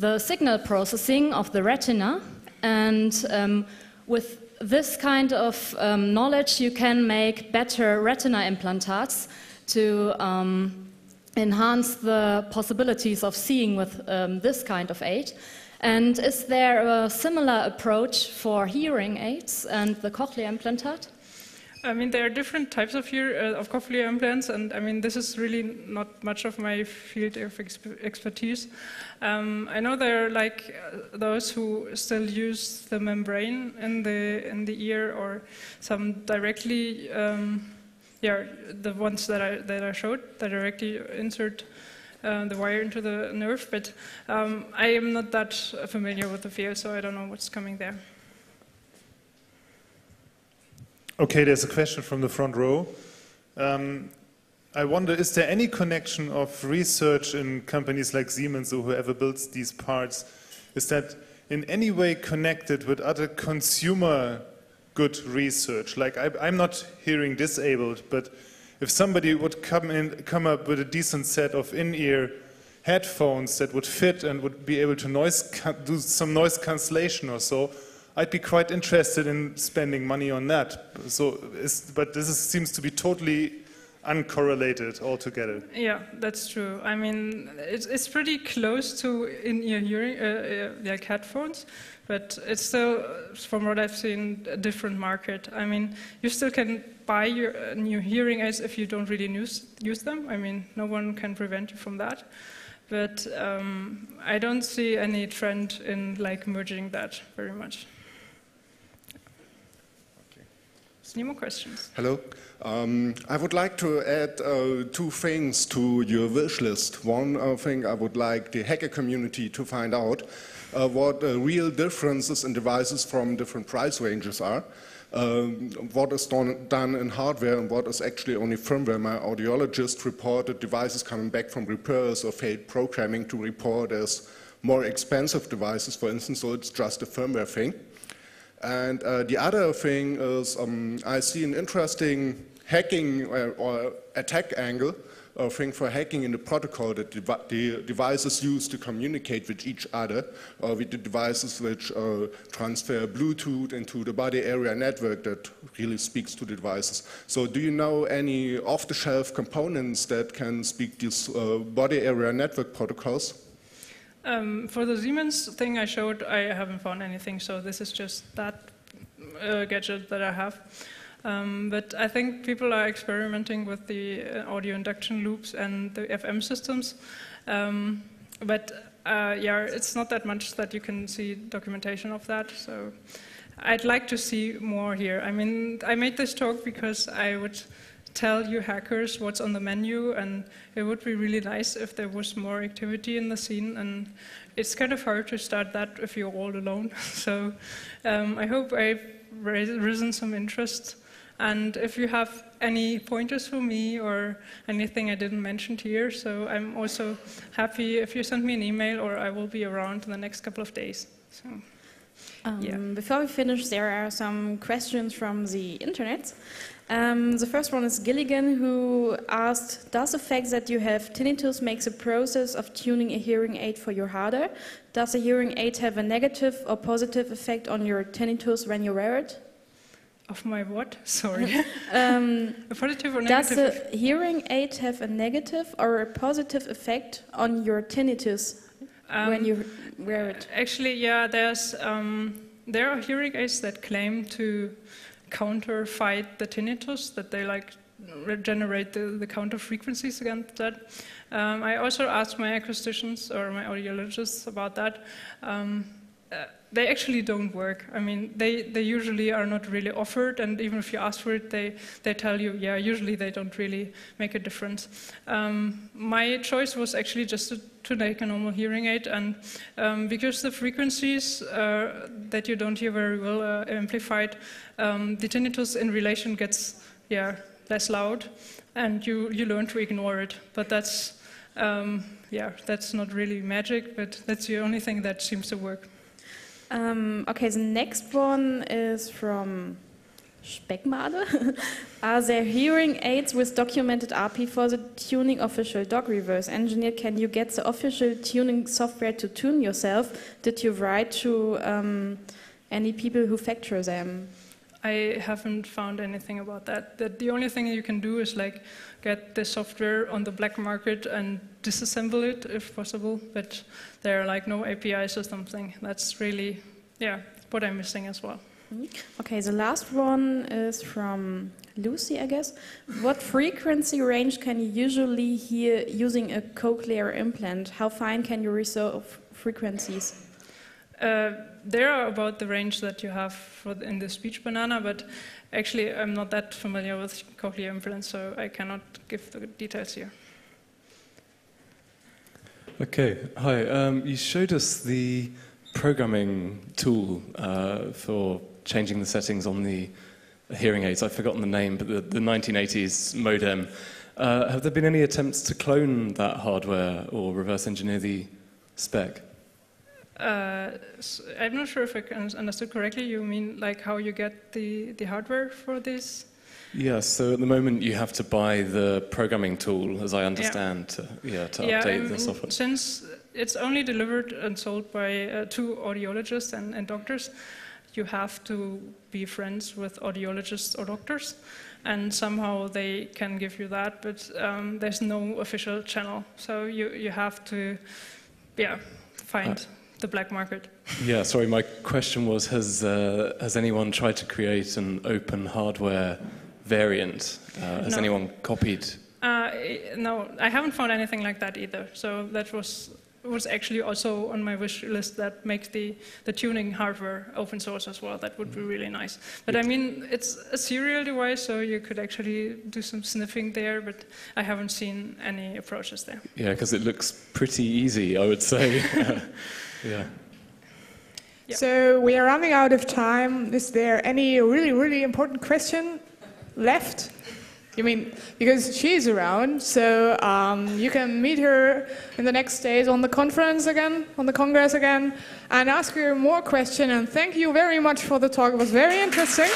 the signal processing of the retina, and um, with this kind of um, knowledge you can make better retina implantats to um, enhance the possibilities of seeing with um, this kind of aid. And is there a similar approach for hearing aids and the cochlear implantat? I mean, there are different types of, ear, uh, of cochlear implants, and I mean, this is really not much of my field of exp expertise. Um, I know there are like those who still use the membrane in the in the ear, or some directly, um, yeah, the ones that I that I showed that directly insert Uh, the wire into the nerve, but um, I am not that familiar with the field, so I don't know what's coming there. Okay, there's a question from the front row. Um, I wonder, is there any connection of research in companies like Siemens or whoever builds these parts? Is that in any way connected with other consumer good research? Like, I, I'm not hearing disabled, but if somebody would come in, come up with a decent set of in-ear headphones that would fit and would be able to noise do some noise cancellation or so, I'd be quite interested in spending money on that. So, it's, but this is, seems to be totally uncorrelated altogether. Yeah, that's true. I mean, it's, it's pretty close to in-ear hearing, uh, uh, like headphones. But it's still, from what I've seen, a different market. I mean, you still can buy your uh, new hearing aids if you don't really use, use them. I mean, no one can prevent you from that. But um, I don't see any trend in like merging that very much. Okay. Any more questions? Hello. Um, I would like to add uh, two things to your wish list. One uh, thing I would like the hacker community to find out. Uh, what uh, real differences in devices from different price ranges are, um, what is done, done in hardware and what is actually only firmware. My audiologist reported devices coming back from repairs or failed programming to report as more expensive devices, for instance, so it's just a firmware thing. And uh, the other thing is um, I see an interesting hacking or, or attack angle or thing for hacking in the protocol that devi the devices use to communicate with each other, or with the devices which uh, transfer Bluetooth into the body area network that really speaks to the devices. So do you know any off-the-shelf components that can speak these uh, body area network protocols? Um, for the Siemens thing I showed, I haven't found anything, so this is just that uh, gadget that I have. Um, but I think people are experimenting with the uh, audio induction loops and the F M systems. Um, but uh, yeah, it's not that much that you can see documentation of that. So I'd like to see more here. I mean, I made this talk because I would tell you hackers what's on the menu, and it would be really nice if there was more activity in the scene, and it's kind of hard to start that if you're all alone. So um, I hope I've risen some interest. And if you have any pointers for me or anything I didn't mention here, so I'm also happy if you send me an email, or I will be around in the next couple of days. So, um, yeah. Before we finish, there are some questions from the internet. Um, the first one is Gilligan, who asked, does the fact that you have tinnitus make the process of tuning a hearing aid for you harder? Does a hearing aid have a negative or positive effect on your tinnitus when you wear it? Of my what? Sorry. um, a positive or negative? Does a hearing aid have a negative or a positive effect on your tinnitus um, when you wear it? Actually, yeah, there's, um, there are hearing aids that claim to counter fight the tinnitus, that they like regenerate the, the counter frequencies against that. Um, I also asked my acousticians or my audiologists about that. Um, uh, They actually don't work. I mean, they, they usually are not really offered, and even if you ask for it, they, they tell you, yeah, usually they don't really make a difference. Um, my choice was actually just to, to take a normal hearing aid, and um, because the frequencies uh, that you don't hear very well are amplified, um, the tinnitus in relation gets yeah, less loud, and you, you learn to ignore it. But that's, um, yeah, that's not really magic, but that's the only thing that seems to work. Um, okay, the next one is from Speckmade. Are there hearing aids with documented R P for the tuning official? Dog reverse engineer, can you get the official tuning software to tune yourself? Did you write to um, any people who factor them? I haven't found anything about that. That the only thing you can do is like get the software on the black market and disassemble it if possible, but there are like no A P Is or something. That's really, yeah, what I'm missing as well. Okay, the last one is from Lucy, I guess. What frequency range can you usually hear using a cochlear implant? How fine can you resolve frequencies? Uh, they are about the range that you have for the, in the speech banana, but actually I'm not that familiar with cochlear implants, so I cannot give the details here. Okay, hi. Um, you showed us the programming tool uh, for changing the settings on the hearing aids. I've forgotten the name, but the, the nineteen eighties modem. Uh, have there been any attempts to clone that hardware or reverse engineer the spec? Uh, so I'm not sure if I understood correctly. You mean like how you get the, the hardware for this? Yeah, so at the moment you have to buy the programming tool, as I understand, yeah. to, yeah, to yeah, update I mean, the software. Since it's only delivered and sold by uh, two audiologists and, and doctors, you have to be friends with audiologists or doctors, and somehow they can give you that, but um, there's no official channel. So you, you have to, yeah, find... Uh, the black market. Yeah, sorry, my question was, has, uh, has anyone tried to create an open hardware variant? Uh, has no. anyone copied? Uh, no, I haven't found anything like that either. So that was, was actually also on my wish list, that makes the, the tuning hardware open source as well. That would be really nice. But I mean, it's a serial device, so you could actually do some sniffing there, but I haven't seen any approaches there. Yeah, because it looks pretty easy, I would say. Yeah. Yeah. So we are running out of time. Is there any really, really important question left? You mean, because she's around, so um, you can meet her in the next days on the conference again, on the Congress again, and ask her more questions. And thank you very much for the talk. It was very interesting.